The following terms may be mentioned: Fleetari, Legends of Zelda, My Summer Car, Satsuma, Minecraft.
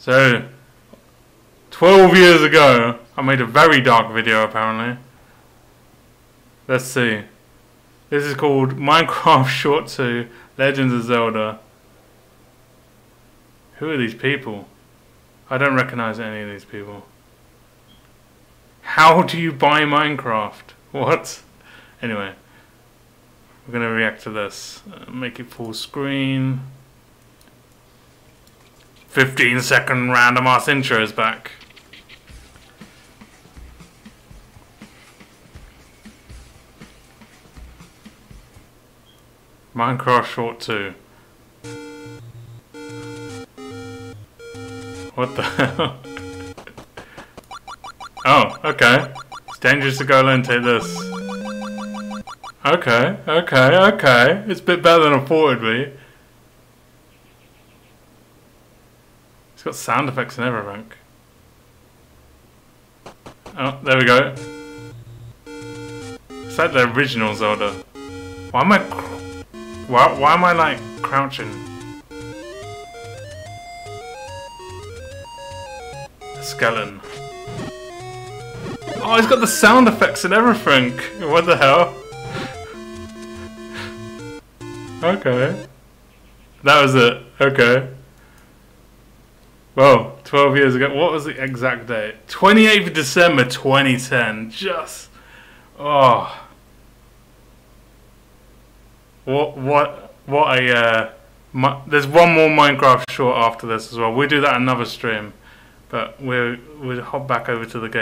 So 12 years ago I made a very dark video apparently. Let's see. This is called Minecraft Short 2 Legends of Zelda. Who are these people? I don't recognize any of these people. How do you buy Minecraft? What? Anyway, we're going to react to this. Make it full screen. 15-second random ass intro is back. Minecraft Short 2. What the hell? Oh, okay. It's dangerous to go alone, take this. Okay, okay, okay. It's a bit better than I thought it would be. It's got sound effects and everything. Oh, there we go. It's like the original Zelda. Why am I like crouching? A skeleton. Oh, it's got the sound effects and everything. What the hell? Okay. That was it. Okay. Well, 12 years ago. What was the exact date? 28th of December 2010. Just... oh... What a, there's one more Minecraft short after this as well. We'll do that another stream, but we'll hop back over to the game.